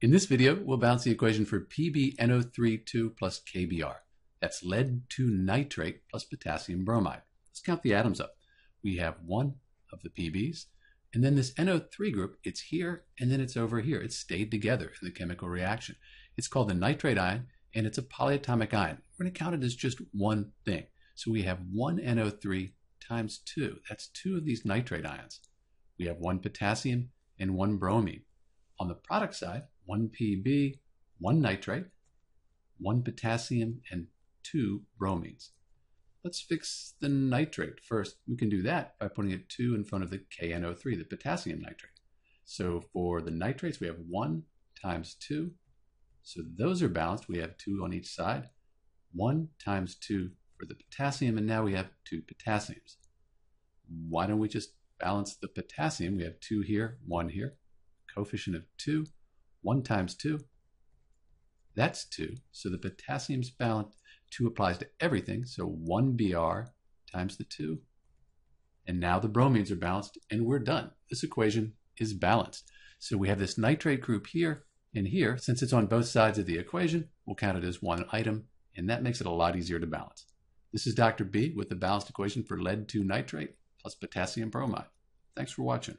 In this video, we'll balance the equation for Pb(NO3)2 plus KBr. That's lead 2 nitrate plus potassium bromide. Let's count the atoms up. We have one of the Pbs, and then this NO3 group, it's here, and then it's over here. It's stayed together in the chemical reaction. It's called the nitrate ion, and it's a polyatomic ion. We're going to count it as just one thing. So we have one NO3 times 2. That's 2 of these nitrate ions. We have one potassium and one bromine. On the product side, one Pb, one nitrate, one potassium, and 2 bromines. Let's fix the nitrate first. We can do that by putting a 2 in front of the KNO3, the potassium nitrate. So for the nitrates, we have 1 times 2. So those are balanced. We have 2 on each side. 1 times 2 for the potassium, and now we have 2 potassiums. Why don't we just balance the potassium? We have 2 here, 1 here. Coefficient of 2. 1 times 2, that's 2. So the potassium's balanced. 2 applies to everything, so 1 Br times the 2. And now the bromines are balanced, and we're done. This equation is balanced. So we have this nitrate group here and here. Since it's on both sides of the equation, we'll count it as one item, and that makes it a lot easier to balance. This is Dr. B with the balanced equation for lead 2 nitrate plus potassium bromide. Thanks for watching.